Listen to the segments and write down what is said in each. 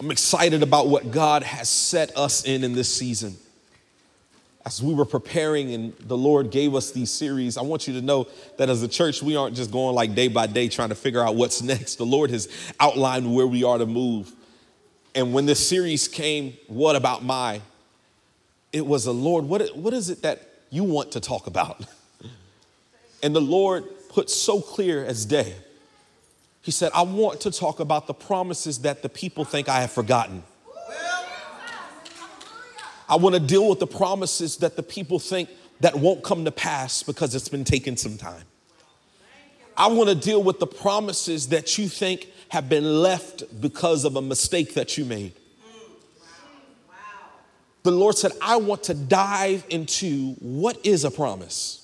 I'm excited about what God has set us in this season. As we were preparing and the Lord gave us these series, I want you to know that as a church, we aren't just going like day by day trying to figure out what's next. The Lord has outlined where we are to move. And when this series came, What About My? It was the Lord, what is it that you want to talk about? And the Lord put so clear as day. He said, I want to talk about the promises that the people think I have forgotten. I want to deal with the promises that the people think that won't come to pass because it's been taking some time. I want to deal with the promises that you think have been left because of a mistake that you made. The Lord said, I want to dive into what is a promise.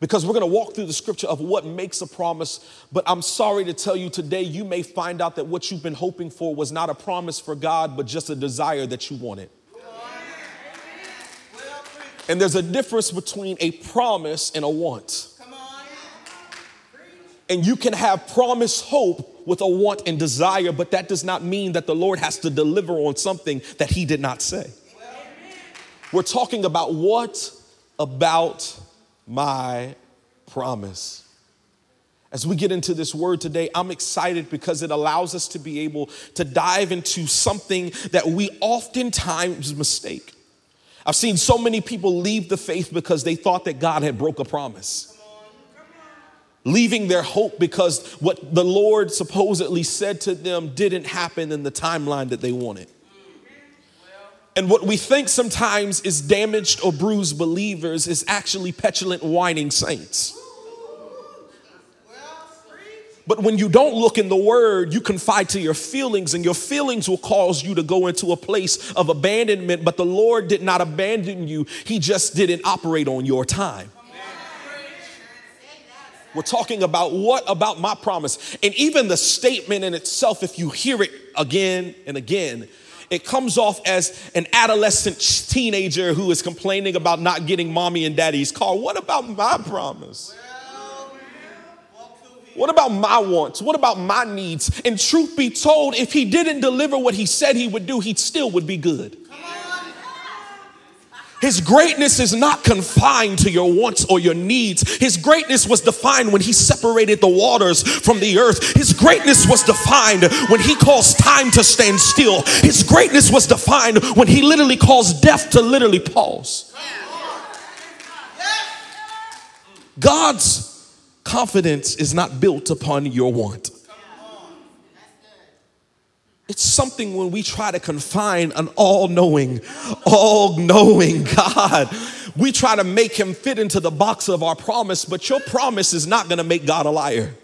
Because we're going to walk through the scripture of what makes a promise. But I'm sorry to tell you today, you may find out that what you've been hoping for was not a promise for God, but just a desire that you wanted. And there's a difference between a promise and a want. And you can have promised hope with a want and desire, but that does not mean that the Lord has to deliver on something that he did not say. We're talking about what about my promise. As we get into this word today, I'm excited because it allows us to be able to dive into something that we oftentimes mistake. I've seen so many people leave the faith because they thought that God had broke a promise. Leaving their hope because what the Lord supposedly said to them didn't happen in the timeline that they wanted. And what we think sometimes is damaged or bruised believers is actually petulant, whining saints. But when you don't look in the word, you confide to your feelings, and your feelings will cause you to go into a place of abandonment. But the Lord did not abandon you. He just didn't operate on your time. We're talking about what about my promise? And even the statement in itself, if you hear it again and again, it comes off as an adolescent teenager who is complaining about not getting mommy and daddy's car. What about my promise? What about my wants? What about my needs? And truth be told, if he didn't deliver what he said he would do, he still would be good. His greatness is not confined to your wants or your needs. His greatness was defined when he separated the waters from the earth. His greatness was defined when he caused time to stand still. His greatness was defined when he literally caused death to literally pause. God's confidence is not built upon your want. It's something when we try to confine an all-knowing God. We try to make him fit into the box of our promise, but your promise is not going to make God a liar.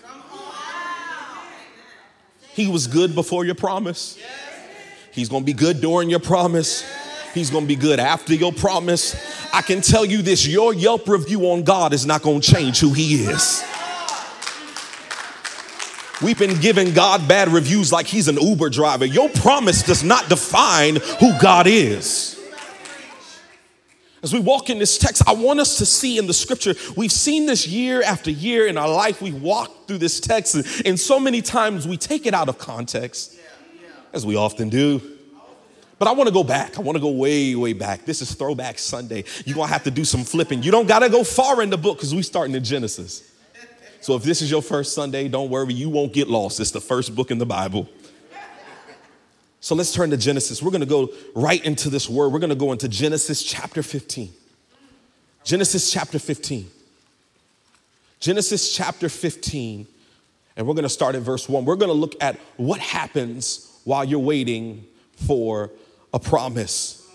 He was good before your promise. He's going to be good during your promise. He's going to be good after your promise. I can tell you this, your Yelp review on God is not going to change who he is. We've been giving God bad reviews like he's an Uber driver. Your promise does not define who God is. As we walk in this text, I want us to see in the scripture, we've seen this year after year in our life. We walk through this text, and so many times we take it out of context, as we often do. But I want to go back. I want to go way, way back. This is Throwback Sunday. You're going to have to do some flipping. You don't got to go far in the book because we're starting in Genesis. So if this is your first Sunday, don't worry, you won't get lost. It's the first book in the Bible. So let's turn to Genesis. We're going to go right into this word. We're going to go into Genesis chapter 15. Genesis chapter 15. Genesis chapter 15. And we're going to start at verse 1. We're going to look at what happens while you're waiting for a promise.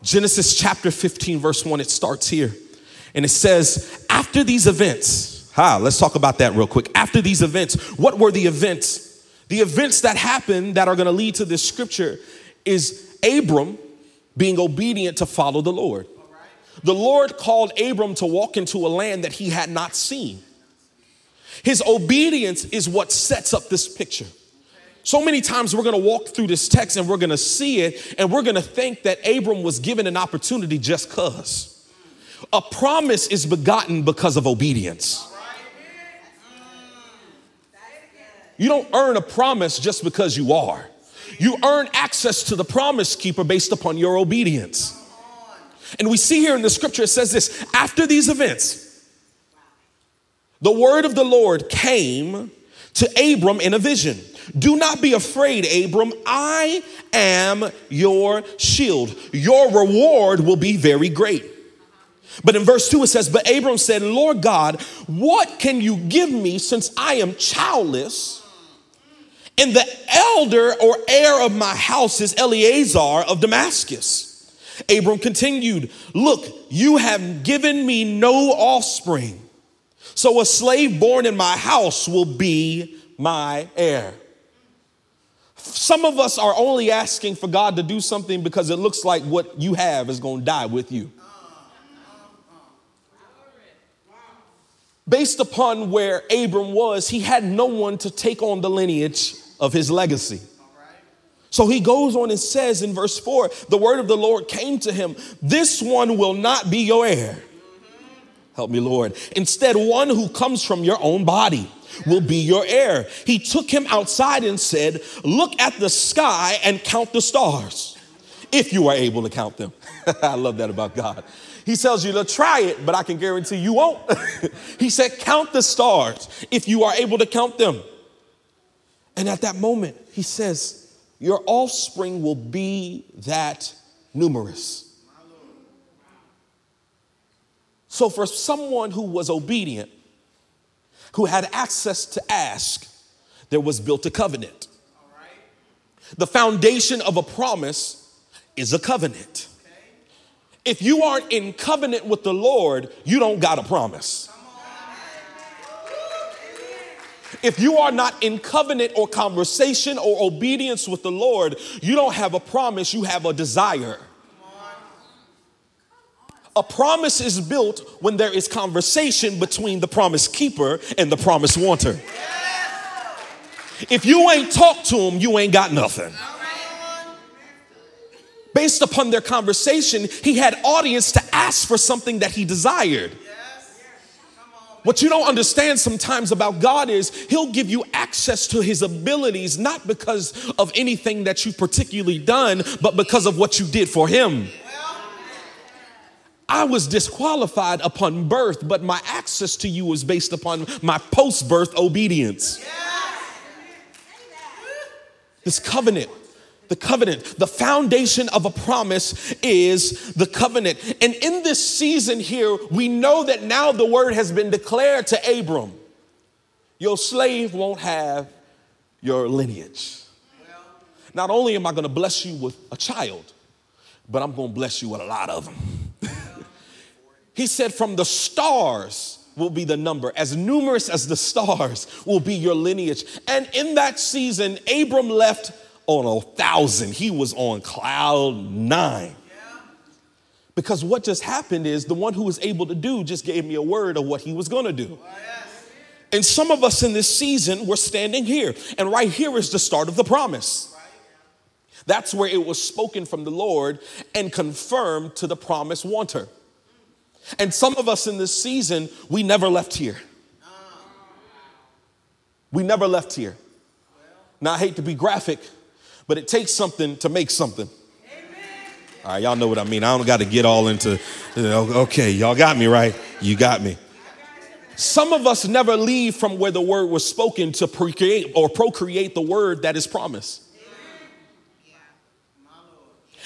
Genesis chapter 15, verse 1, it starts here. And it says, after these events... Let's talk about that real quick. After these events, what were the events? The events that happened that are going to lead to this scripture is Abram being obedient to follow the Lord. The Lord called Abram to walk into a land that he had not seen. His obedience is what sets up this picture. So many times we're going to walk through this text and we're going to see it, and we're going to think that Abram was given an opportunity just because. A promise is begotten because of obedience. You don't earn a promise just because you are. You earn access to the promise keeper based upon your obedience. And we see here in the scripture, it says this, after these events, the word of the Lord came to Abram in a vision. Do not be afraid, Abram. I am your shield. Your reward will be very great. But in verse 2, it says, but Abram said, Lord God, what can you give me since I am childless? And the elder or heir of my house is Eleazar of Damascus. Abram continued, look, you have given me no offspring. So a slave born in my house will be my heir. Some of us are only asking for God to do something because it looks like what you have is going to die with you. Based upon where Abram was, he had no one to take on the lineage of his legacy. So he goes on and says in verse 4, the word of the Lord came to him. This one will not be your heir. Help me, Lord. Instead, one who comes from your own body will be your heir. He took him outside and said, look at the sky and count the stars, if you are able to count them. I love that about God. He tells you to try it, but I can guarantee you won't. He said, count the stars if you are able to count them. And at that moment, he says, your offspring will be that numerous. So for someone who was obedient, who had access to ask, there was built a covenant. The foundation of a promise is a covenant. If you aren't in covenant with the Lord, you don't got a promise. If you are not in covenant or conversation or obedience with the Lord, you don't have a promise, you have a desire. A promise is built when there is conversation between the promise keeper and the promise wanter. If you ain't talked to him, you ain't got nothing. Based upon their conversation, he had audience to ask for something that he desired. What you don't understand sometimes about God is he'll give you access to his abilities, not because of anything that you've particularly done, but because of what you did for him. I was disqualified upon birth, but my access to you was based upon my post-birth obedience. This covenant. The covenant, the foundation of a promise is the covenant. And in this season here, we know that now the word has been declared to Abram. Your slave won't have your lineage. Not only am I going to bless you with a child, but I'm going to bless you with a lot of them. He said, from the stars will be the number. As numerous as the stars will be your lineage. And in that season, Abram left on 1,000. He was on cloud 9. Because what just happened is the one who was able to do just gave me a word of what he was going to do. And some of us in this season, we're standing here. And right here is the start of the promise. That's where it was spoken from the Lord and confirmed to the promise wanter. And some of us in this season, we never left here. We never left here. Now, I hate to be graphic, but it takes something to make something. Amen. All right, y'all know what I mean. I don't got to get all into, okay, y'all got me, right? You got me. Some of us never leave from where the word was spoken to procreate or procreate the word that is promised.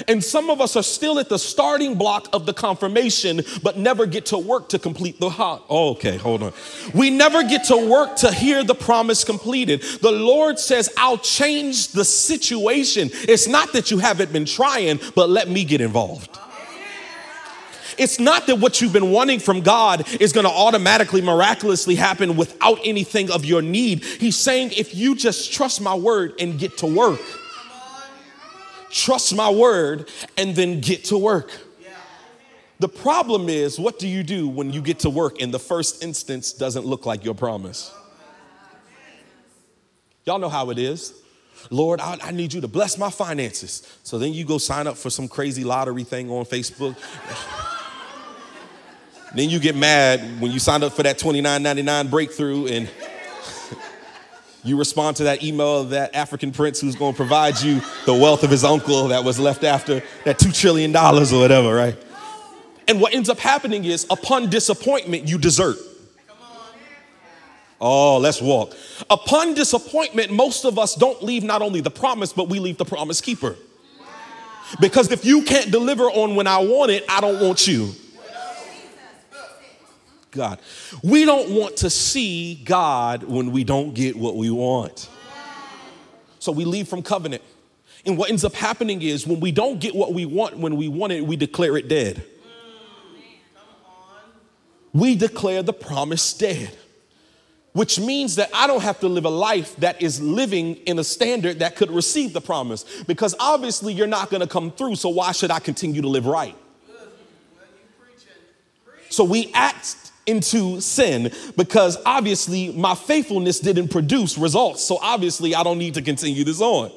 And some of us are still at the starting block of the confirmation, but never get to work to complete the hot. Oh, okay, hold on. We never get to work to hear the promise completed. The Lord says, I'll change the situation. It's not that you haven't been trying, but let me get involved. It's not that what you've been wanting from God is going to automatically, miraculously happen without anything of your need. He's saying, if you just trust my word and get to work. Trust my word and then get to work. The problem is, what do you do when you get to work and the first instance doesn't look like your promise? Y'all know how it is. Lord, I need you to bless my finances. So then you go sign up for some crazy lottery thing on Facebook. Then you get mad when you signed up for that $29.99 breakthrough and You respond to that email of that African prince who's going to provide you the wealth of his uncle that was left after that $2 trillion or whatever, right? And what ends up happening is upon disappointment, you desert. Oh, let's walk. Upon disappointment, most of us don't leave not only the promise, but we leave the promise keeper. Because if you can't deliver on when I want it, I don't want you. God, we don't want to see God when we don't get what we want. So we leave from covenant. And what ends up happening is when we don't get what we want, when we want it, we declare it dead. We declare the promise dead, which means that I don't have to live a life that is living in a standard that could receive the promise, because obviously you're not going to come through. So why should I continue to live right? So we act into sin because obviously my faithfulness didn't produce results. So obviously I don't need to continue this on.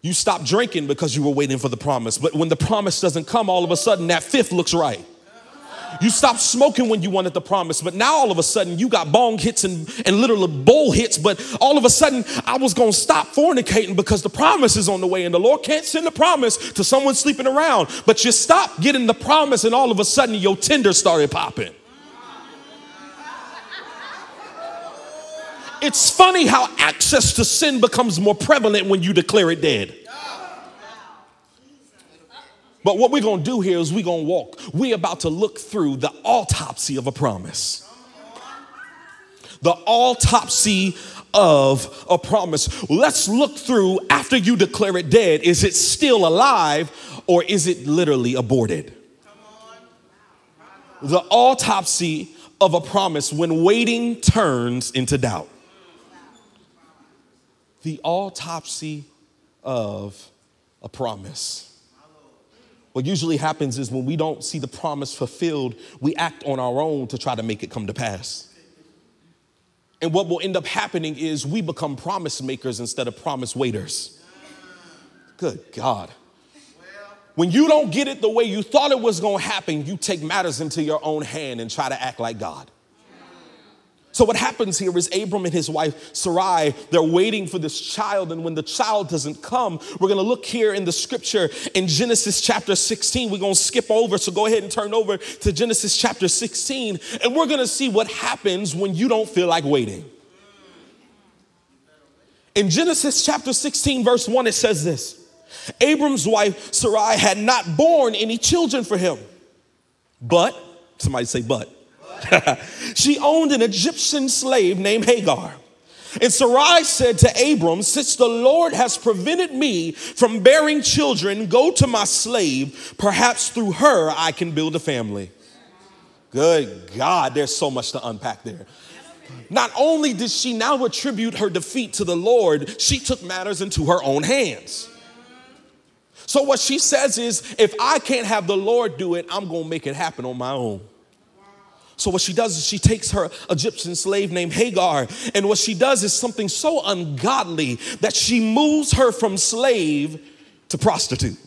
You stop drinking because you were waiting for the promise. But when the promise doesn't come, all of a sudden that fifth looks right. You stopped smoking when you wanted the promise, but now all of a sudden you got bong hits and literal bowl hits, but all of a sudden I was going to stop fornicating because the promise is on the way, and the Lord can't send the promise to someone sleeping around, but you stopped getting the promise and all of a sudden your Tinder started popping. It's funny how access to sin becomes more prevalent when you declare it dead. But what we're going to do here is we're going to walk. We're about to look through the autopsy of a promise. The autopsy of a promise. Let's look through, after you declare it dead, is it still alive or is it literally aborted? The autopsy of a promise, when waiting turns into doubt. The autopsy of a promise. What usually happens is when we don't see the promise fulfilled, we act on our own to try to make it come to pass. And what will end up happening is we become promise makers instead of promise waiters. Good God. When you don't get it the way you thought it was going to happen, you take matters into your own hand and try to act like God. So what happens here is Abram and his wife Sarai, they're waiting for this child. And when the child doesn't come, we're going to look here in the scripture in Genesis chapter 16. We're going to skip over. So go ahead and turn over to Genesis chapter 16. And we're going to see what happens when you don't feel like waiting. In Genesis chapter 16, verse 1, it says this. Abram's wife Sarai had not borne any children for him. But, somebody say but. She owned an Egyptian slave named Hagar. And Sarai said to Abram, since the Lord has prevented me from bearing children, go to my slave. Perhaps through her I can build a family. Good God, there's so much to unpack there. Not only did she now attribute her defeat to the Lord, she took matters into her own hands. So what she says is, if I can't have the Lord do it, I'm going to make it happen on my own. So what she does is she takes her Egyptian slave named Hagar, and what she does is something so ungodly that she moves her from slave to prostitute.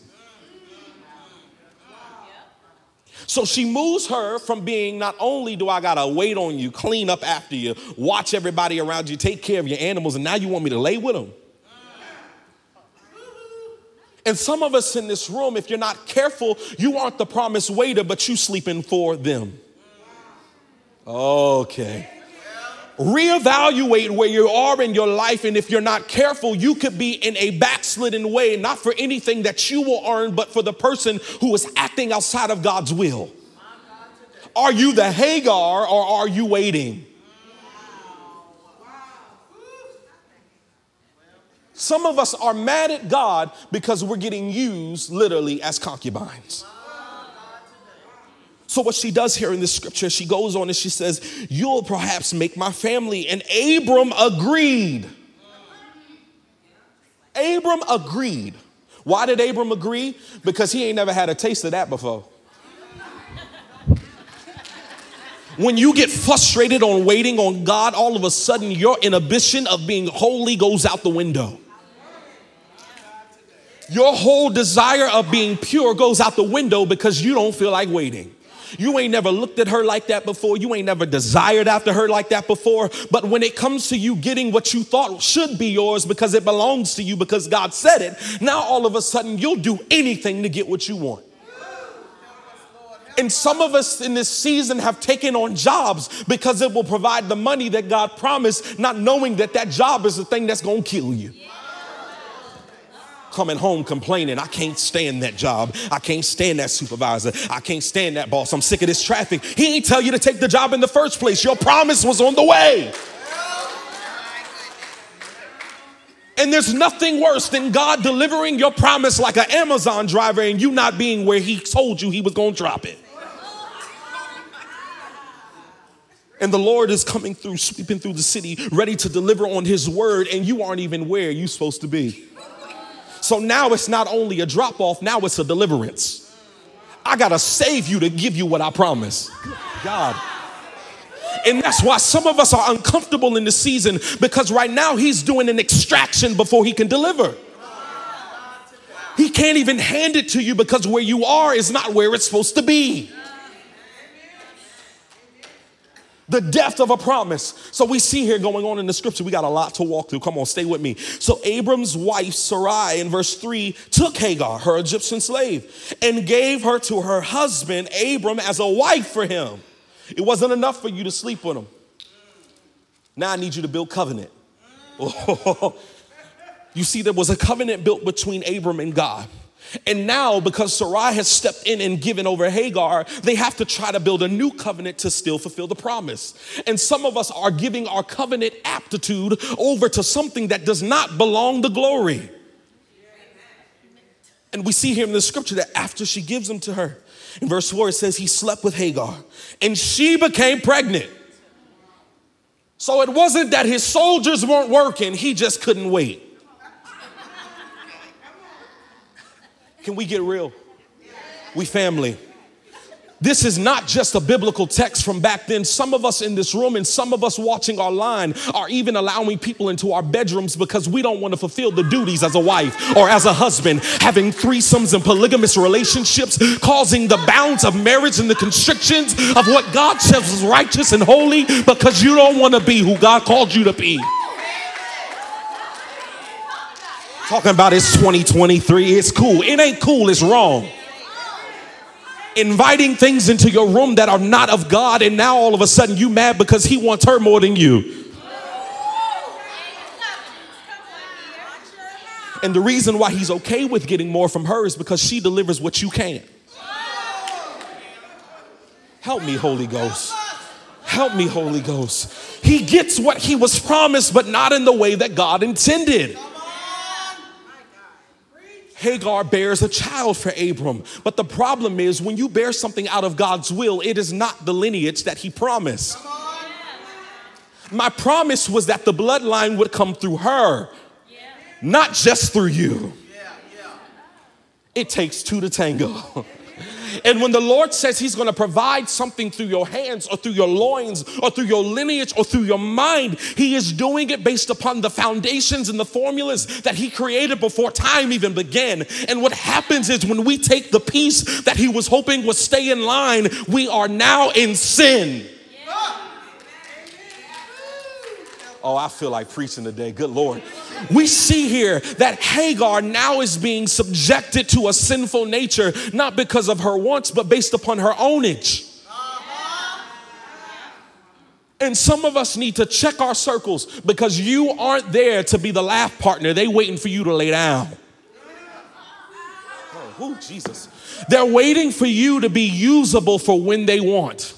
So she moves her from being, not only do I gotta wait on you, clean up after you, watch everybody around you, take care of your animals, and now you want me to lay with them. And some of us in this room, if you're not careful, you aren't the promised waiter, but you sleeping for them. Okay. Reevaluate where you are in your life, and if you're not careful, you could be in a backslidden way, not for anything that you will earn, but for the person who is acting outside of God's will. Are you the Hagar or are you waiting? Some of us are mad at God because we're getting used literally as concubines. So what she does here in this scripture, she goes on and she says, you'll perhaps make my family. And Abram agreed. Abram agreed. Why did Abram agree? Because he ain't never had a taste of that before. When you get frustrated on waiting on God, all of a sudden your inhibition of being holy goes out the window. Your whole desire of being pure goes out the window because you don't feel like waiting. You ain't never looked at her like that before. You ain't never desired after her like that before. But when it comes to you getting what you thought should be yours because it belongs to you, because God said it, now all of a sudden you'll do anything to get what you want. And some of us in this season have taken on jobs because it will provide the money that God promised, not knowing that that job is the thing that's going to kill you. Coming home complaining, I can't stand that job. I can't stand that supervisor. I can't stand that boss. I'm sick of this traffic. He ain't tell you to take the job in the first place. Your promise was on the way. And there's nothing worse than God delivering your promise like an Amazon driver and you not being where he told you he was going to drop it. And the Lord is coming through, sweeping through the city, ready to deliver on his word, and you aren't even where you're supposed to be. So now it's not only a drop-off, now it's a deliverance. I gotta save you to give you what I promised. Good God. And that's why some of us are uncomfortable in this season, because right now he's doing an extraction before he can deliver. He can't even hand it to you because where you are is not where it's supposed to be. The depth of a promise. So we see here going on in the scripture, we got a lot to walk through. Come on, stay with me. So Abram's wife, Sarai, in verse 3, took Hagar, her Egyptian slave, and gave her to her husband, Abram, as a wife for him. It wasn't enough for you to sleep with him. Now I need you to build covenant. Oh, you see, there was a covenant built between Abram and God. And now, because Sarai has stepped in and given over Hagar, they have to try to build a new covenant to still fulfill the promise. And some of us are giving our covenant aptitude over to something that does not belong to glory. And we see here in the scripture that after she gives him to her, in verse 4, it says he slept with Hagar, and she became pregnant. So it wasn't that his soldiers weren't working, he just couldn't wait. Can we get real? We family. This is not just a biblical text from back then. Some of us in this room and some of us watching online are even allowing people into our bedrooms because we don't want to fulfill the duties as a wife or as a husband. Having threesomes and polygamous relationships, causing the bounds of marriage and the constrictions of what God says is righteous and holy, because you don't want to be who God called you to be. Talking about it's 2023, it's cool. It ain't cool, it's wrong. Inviting things into your room that are not of God, and now all of a sudden you mad because he wants her more than you. And the reason why he's okay with getting more from her is because she delivers what you can't. Help me, Holy Ghost. Help me, Holy Ghost. He gets what he was promised, but not in the way that God intended. Hagar bears a child for Abram. But the problem is, when you bear something out of God's will, it is not the lineage that he promised. My promise was that the bloodline would come through her, not just through you. It takes two to tango. And when the Lord says he's going to provide something through your hands or through your loins or through your lineage or through your mind, he is doing it based upon the foundations and the formulas that he created before time even began. And what happens is, when we take the piece that he was hoping would stay in line, we are now in sin. Oh, I feel like preaching today. Good Lord. We see here that Hagar now is being subjected to a sinful nature, not because of her wants, but based upon her ownage. And some of us need to check our circles, because you aren't there to be the laugh partner. They waiting for you to lay down. Oh, Jesus. They're waiting for you to be usable for when they want.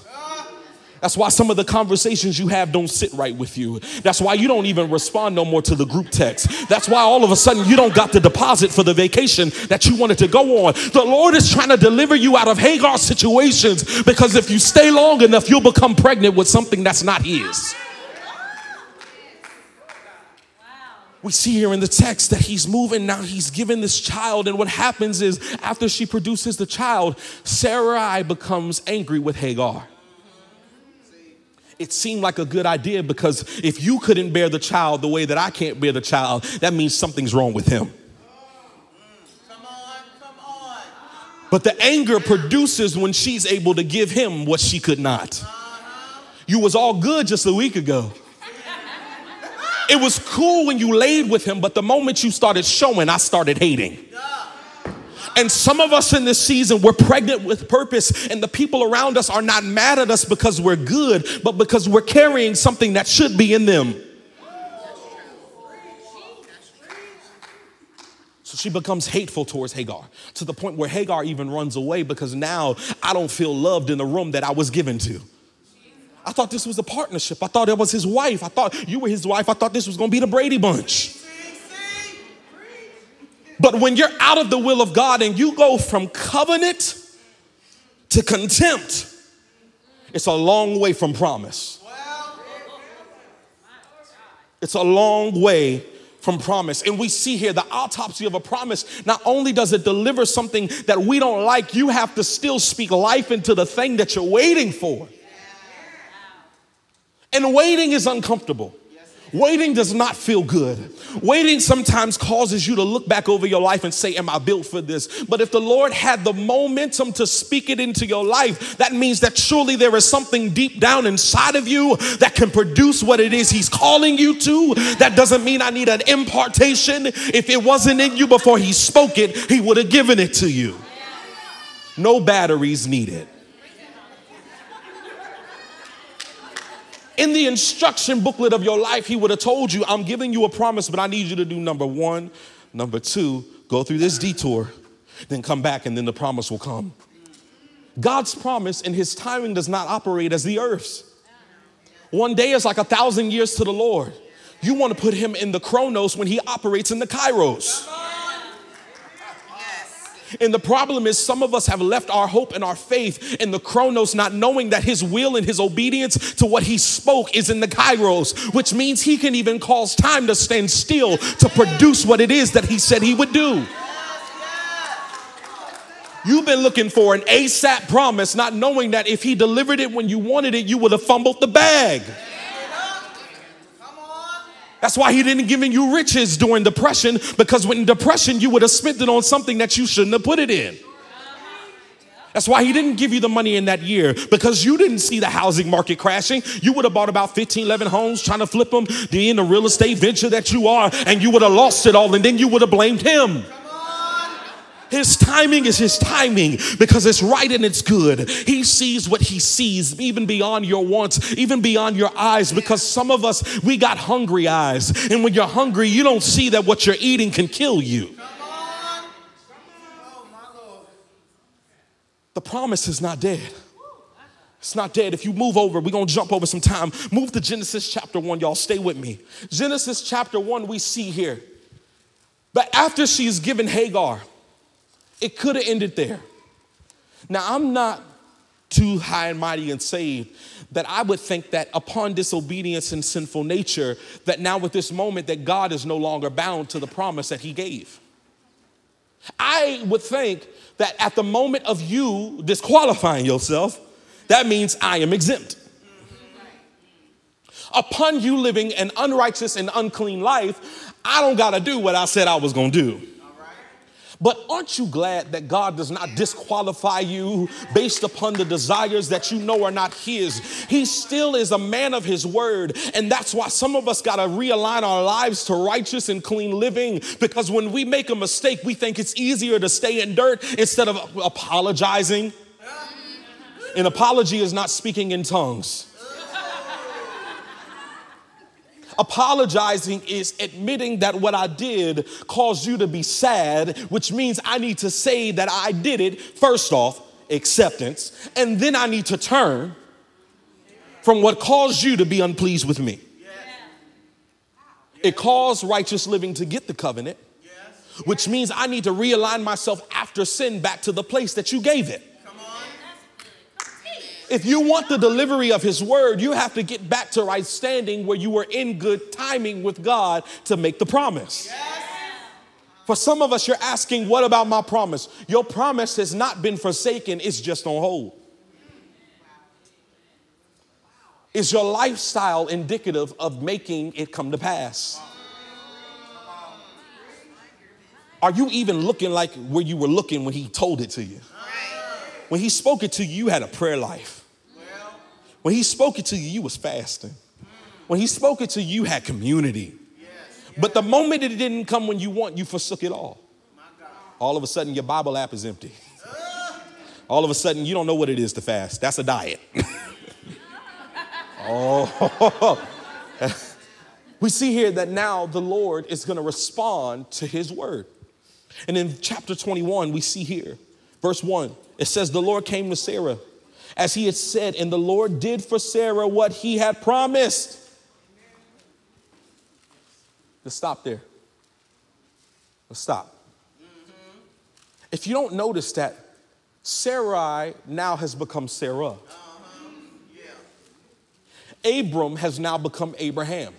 That's why some of the conversations you have don't sit right with you. That's why you don't even respond no more to the group text. That's why all of a sudden you don't got the deposit for the vacation that you wanted to go on. The Lord is trying to deliver you out of Hagar situations, because if you stay long enough, you'll become pregnant with something that's not his. We see here in the text that he's moving. Now he's given this child. And what happens is, after she produces the child, Sarai becomes angry with Hagar. It seemed like a good idea, because if you couldn't bear the child the way that I can't bear the child, that means something's wrong with him. But the anger produces when she's able to give him what she could not. You was all good just a week ago. It was cool when you laid with him, but the moment you started showing, I started hating. And some of us in this season, we're pregnant with purpose, and the people around us are not mad at us because we're good, but because we're carrying something that should be in them. So she becomes hateful towards Hagar, to the point where Hagar even runs away because now I don't feel loved in the room that I was given to. I thought this was a partnership. I thought it was his wife. I thought you were his wife. I thought this was going to be the Brady Bunch. But when you're out of the will of God and you go from covenant to contempt, it's a long way from promise. It's a long way from promise. And we see here the autopsy of a promise. Not only does it deliver something that we don't like, you have to still speak life into the thing that you're waiting for. And waiting is uncomfortable. Waiting does not feel good. Waiting sometimes causes you to look back over your life and say, am I built for this? But if the Lord had the momentum to speak it into your life, that means that surely there is something deep down inside of you that can produce what it is he's calling you to. That doesn't mean I need an impartation. If it wasn't in you before he spoke it, he would have given it to you. No batteries needed. In the instruction booklet of your life, he would have told you, I'm giving you a promise, but I need you to do number one, number two, go through this detour, then come back, and then the promise will come. God's promise and his timing does not operate as the earth's. One day is like 1,000 years to the Lord. You want to put him in the chronos when he operates in the kairos. And the problem is some of us have left our hope and our faith in the chronos, not knowing that his will and his obedience to what he spoke is in the kairos, which means he can even cause time to stand still to produce what it is that he said he would do. You've been looking for an ASAP promise, not knowing that if he delivered it when you wanted it, you would have fumbled the bag. That's why he didn't give you riches during depression, because when depression, you would have spent it on something that you shouldn't have put it in. That's why he didn't give you the money in that year, because you didn't see the housing market crashing. You would have bought about 15, 11 homes trying to flip them, then the real estate venture that you are, and you would have lost it all, and then you would have blamed him. His timing is his timing because it's right and it's good. He sees what he sees, even beyond your wants, even beyond your eyes, because some of us, we got hungry eyes. And when you're hungry, you don't see that what you're eating can kill you. Come on. Come on. The promise is not dead. It's not dead. If you move over, we're going to jump over some time. Move to Genesis chapter 1, y'all. Stay with me. Genesis chapter 1, we see here. But after she's given Hagar, it could have ended there. Now, I'm not too high and mighty and saved that I would think that upon disobedience and sinful nature, that now with this moment that God is no longer bound to the promise that he gave. I would think that at the moment of you disqualifying yourself, that means I am exempt. Upon you living an unrighteous and unclean life, I don't got to do what I said I was going to do. But aren't you glad that God does not disqualify you based upon the desires that you know are not his? He still is a man of his word. And that's why some of us got to realign our lives to righteous and clean living. Because when we make a mistake, we think it's easier to stay in dirt instead of apologizing. An apology is not speaking in tongues. Apologizing is admitting that what I did caused you to be sad, which means I need to say that I did it, first off, acceptance, and then I need to turn from what caused you to be unpleased with me. It caused righteous living to get the covenant, which means I need to realign myself after sin back to the place that you gave it. If you want the delivery of his word, you have to get back to right standing where you were in good timing with God to make the promise. Yes. For some of us, you're asking, what about my promise? Your promise has not been forsaken. It's just on hold. Is your lifestyle indicative of making it come to pass? Are you even looking like where you were looking when he told it to you? When he spoke it to you, you had a prayer life. When he spoke it to you, you was fasting. When he spoke it to you, you had community. But the moment it didn't come when you want, you forsook it all. All of a sudden, your Bible app is empty. All of a sudden, you don't know what it is to fast. That's a diet. Oh, we see here that now the Lord is going to respond to his word. And in chapter 21, we see here, verse 1, it says, the Lord came to Sarah as he had said, and the Lord did for Sarah what he had promised. Let's stop there. Let's stop. If you don't notice that, Sarai now has become Sarah. Abram has now become Abraham.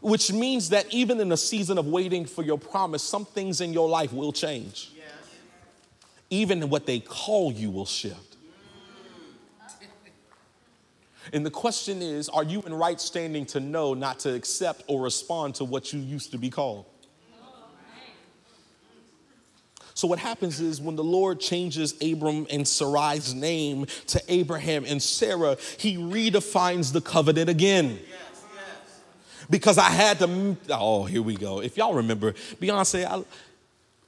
Which means that even in a season of waiting for your promise, some things in your life will change. Even what they call you will shift. And the question is, are you in right standing to know not to accept or respond to what you used to be called? So what happens is when the Lord changes Abram and Sarai's name to Abraham and Sarah, he redefines the covenant again. Because I had to, oh, here we go. If y'all remember, Beyonce,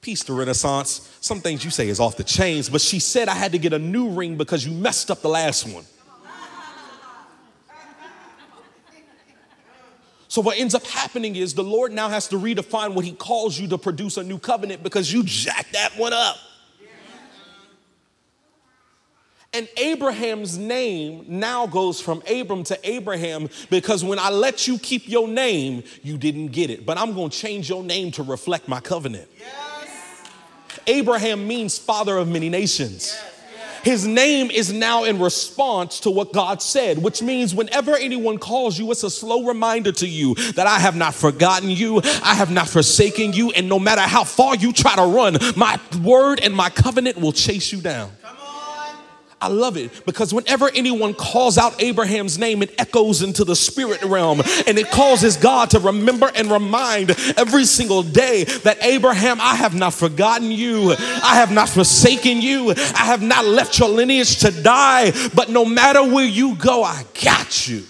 peace to Renaissance. Some things you say is off the chains, but she said I had to get a new ring because you messed up the last one. So what ends up happening is the Lord now has to redefine what he calls you to produce a new covenant because you jacked that one up. And Abraham's name now goes from Abram to Abraham because when I let you keep your name, you didn't get it. But I'm going to change your name to reflect my covenant. Yes. Abraham means father of many nations. Yes. His name is now in response to what God said, which means whenever anyone calls you, it's a slow reminder to you that I have not forgotten you, I have not forsaken you, and no matter how far you try to run, my word and my covenant will chase you down. Come on. I love it because whenever anyone calls out Abraham's name, it echoes into the spirit realm and it causes God to remember and remind every single day that Abraham, I have not forgotten you. I have not forsaken you. I have not left your lineage to die, but no matter where you go, I got you.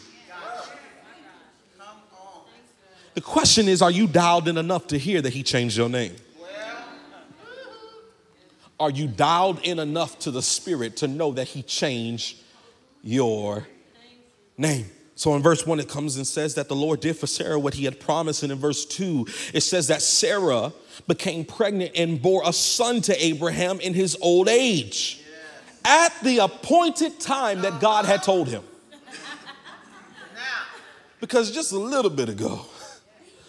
The question is, are you dialed in enough to hear that he changed your name? Are you dialed in enough to the spirit to know that he changed your name? So in verse 1, it comes and says that the Lord did for Sarah what he had promised. And in verse 2, it says that Sarah became pregnant and bore a son to Abraham in his old age at the appointed time that God had told him. Because just a little bit ago,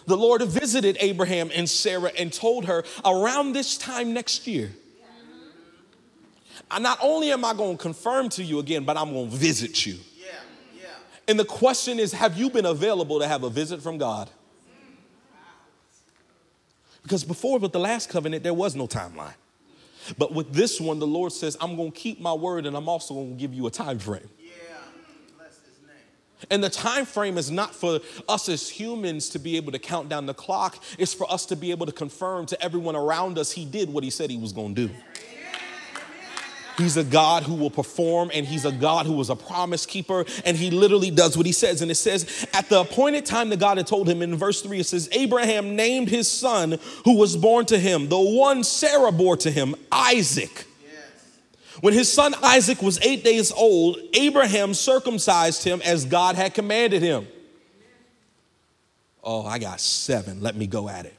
the Lord visited Abraham and Sarah and told her around this time next year, not only am I going to confirm to you again, but I'm going to visit you. And the question is, have you been available to have a visit from God? Because before with the last covenant, there was no timeline. But with this one, the Lord says, I'm going to keep my word and I'm also going to give you a time frame. And the time frame is not for us as humans to be able to count down the clock. It's for us to be able to confirm to everyone around us he did what he said he was going to do. He's a God who will perform, and he's a God who is a promise keeper, and he literally does what he says. And it says, at the appointed time that God had told him, in verse 3, it says, Abraham named his son who was born to him, the one Sarah bore to him, Isaac. When his son Isaac was 8 days old, Abraham circumcised him as God had commanded him. Oh, I got 7. Let me go at it.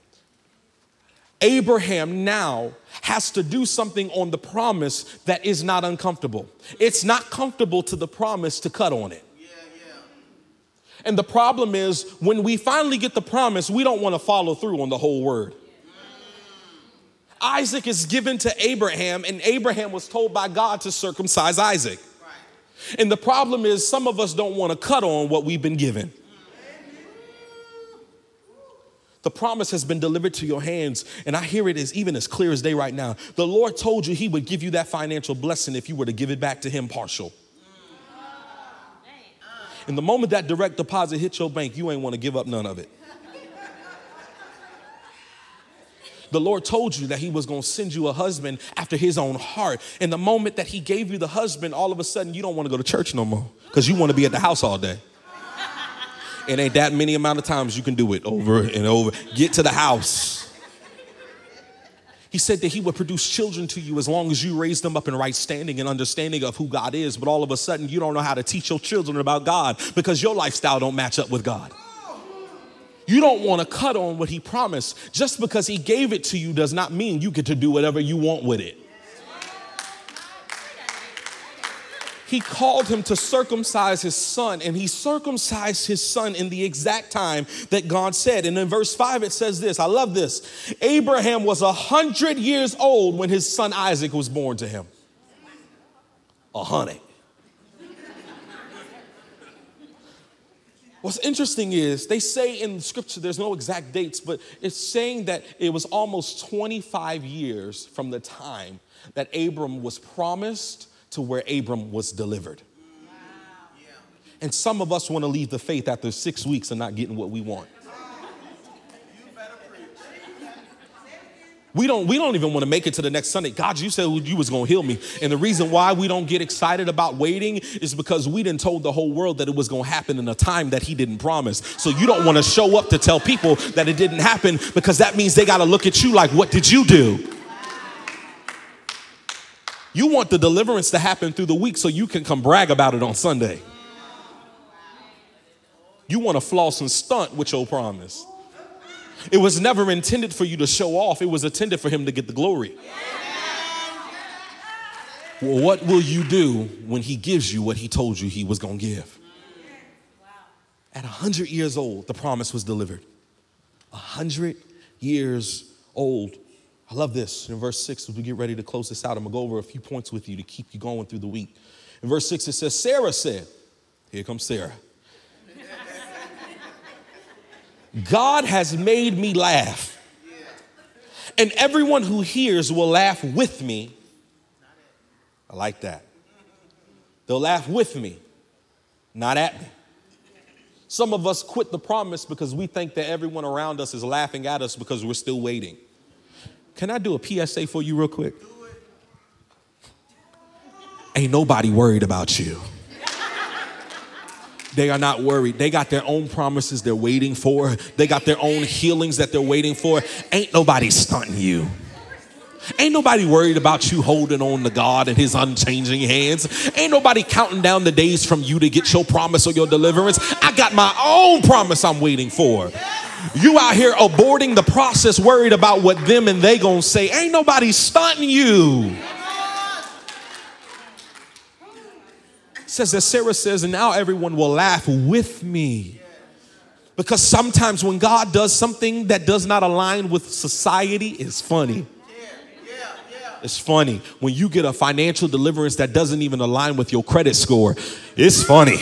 Abraham now has to do something on the promise that is not uncomfortable. It's not comfortable to the promise to cut on it. And the problem is when we finally get the promise, we don't want to follow through on the whole word. Isaac is given to Abraham, and Abraham was told by God to circumcise Isaac. And the problem is some of us don't want to cut on what we've been given. The promise has been delivered to your hands, and I hear it is even as clear as day right now. The Lord told you he would give you that financial blessing if you were to give it back to him partial. And the moment that direct deposit hits your bank, you ain't want to give up none of it. The Lord told you that he was going to send you a husband after his own heart. And the moment that he gave you the husband, all of a sudden you don't want to go to church no more because you want to be at the house all day. It ain't that many amount of times you can do it over and over. Get to the house. He said that he would produce children to you as long as you raise them up in right standing and understanding of who God is. But all of a sudden, you don't know how to teach your children about God because your lifestyle don't match up with God. You don't want to cut on what he promised. Just because he gave it to you does not mean you get to do whatever you want with it. He called him to circumcise his son, and he circumcised his son in the exact time that God said. And in verse 5, it says this. I love this. Abraham was 100 years old when his son Isaac was born to him. 100. What's interesting is they say in the scripture, there's no exact dates, but it's saying that it was almost 25 years from the time that Abram was promised to where Abram was delivered. Wow. And some of us want to leave the faith after 6 weeks and not getting what we want. We don't even want to make it to the next Sunday. God, you said you was going to heal me. And the reason why we don't get excited about waiting is because we done told the whole world that it was going to happen in a time that he didn't promise. So you don't want to show up to tell people that it didn't happen because that means they got to look at you like, what did you do? You want the deliverance to happen through the week so you can come brag about it on Sunday. You want to floss and stunt with your promise. It was never intended for you to show off. It was intended for him to get the glory. Well, what will you do when he gives you what he told you he was going to give? At 100 years old, the promise was delivered. 100 years old. I love this. In verse 6, as we get ready to close this out, I'm going to go over a few points with you to keep you going through the week. In verse 6, it says, Sarah said, here comes Sarah. God has made me laugh. And everyone who hears will laugh with me. I like that. They'll laugh with me, not at me. Some of us quit the promise because we think that everyone around us is laughing at us because we're still waiting. Can I do a PSA for you real quick? Ain't nobody worried about you. They are not worried. They got their own promises they're waiting for. They got their own healings that they're waiting for. Ain't nobody stunting you. Ain't nobody worried about you holding on to God and his unchanging hands. Ain't nobody counting down the days from you to get your promise or your deliverance. I got my own promise I'm waiting for. You out here aborting the process, worried about what them and they gonna say. Ain't nobody stunting you. It says that Sarah says, and now everyone will laugh with me. Because sometimes when God does something that does not align with society, it's funny. It's funny. When you get a financial deliverance that doesn't even align with your credit score, it's funny.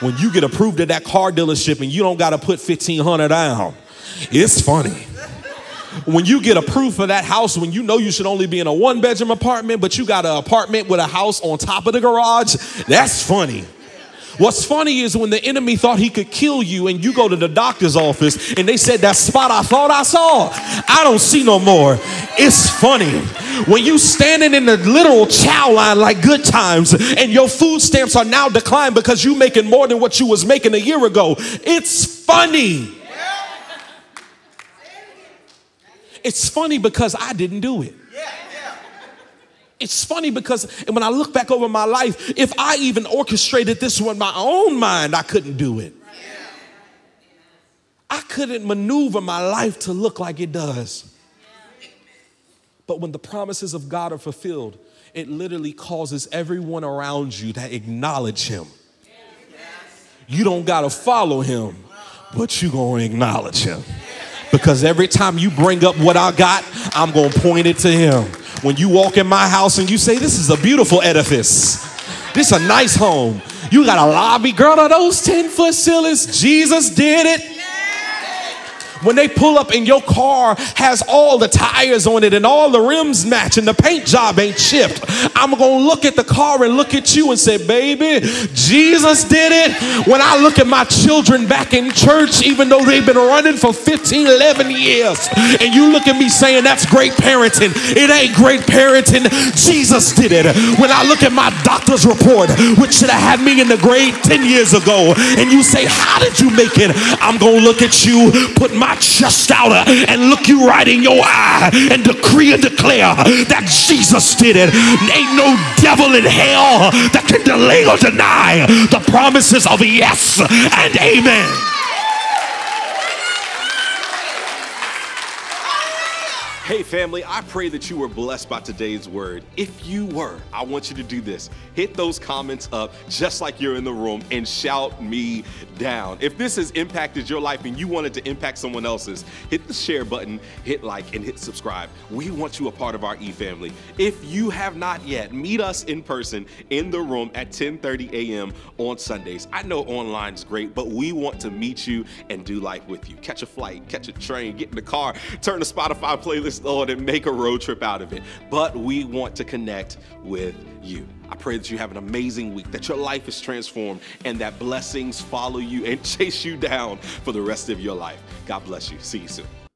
When you get approved at that car dealership and you don't got to put $1,500 down, it's funny. When you get approved for that house, when you know you should only be in a one-bedroom apartment, but you got an apartment with a house on top of the garage, that's funny. What's funny is when the enemy thought he could kill you and you go to the doctor's office and they said, that spot I thought I saw, I don't see no more. It's funny. When you standing in the literal chow line like good times and your food stamps are now declined because you making more than what you was making a year ago. It's funny. It's funny because I didn't do it. It's funny because when I look back over my life, if I even orchestrated this with my own mind, I couldn't do it. I couldn't maneuver my life to look like it does. But when the promises of God are fulfilled, it literally causes everyone around you to acknowledge him. You don't got to follow him, but you're going to acknowledge him. Because every time you bring up what I got, I'm going to point it to him. When you walk in my house and you say, this is a beautiful edifice. This is a nice home. You got a lobby. Girl, are those 10-foot ceilings? Jesus did it. When they pull up and your car has all the tires on it and all the rims match and the paint job ain't chipped, I'm going to look at the car and look at you and say, baby, Jesus did it. When I look at my children back in church, even though they've been running for 15, 11 years, and you look at me saying that's great parenting, it ain't great parenting. Jesus did it. When I look at my doctor's report, which should have had me in the grade 10 years ago, and you say, how did you make it? I'm going to look at you, put my chest out and look you right in your eye and decree and declare that Jesus did it. Ain't no devil in hell that can delay or deny the promises of yes and amen. Hey family, I pray that you were blessed by today's word. If you were, I want you to do this. Hit those comments up just like you're in the room and shout me down. If this has impacted your life and you wanted to impact someone else's, hit the share button, hit like, and hit subscribe. We want you a part of our e-family. If you have not yet, meet us in person in the room at 10:30 a.m. on Sundays. I know online's great, but we want to meet you and do life with you. Catch a flight, catch a train, get in the car, turn the Spotify playlist Lord, and make a road trip out of it. But we want to connect with you. I pray that you have an amazing week, that your life is transformed, and that blessings follow you and chase you down for the rest of your life. God bless you. See you soon.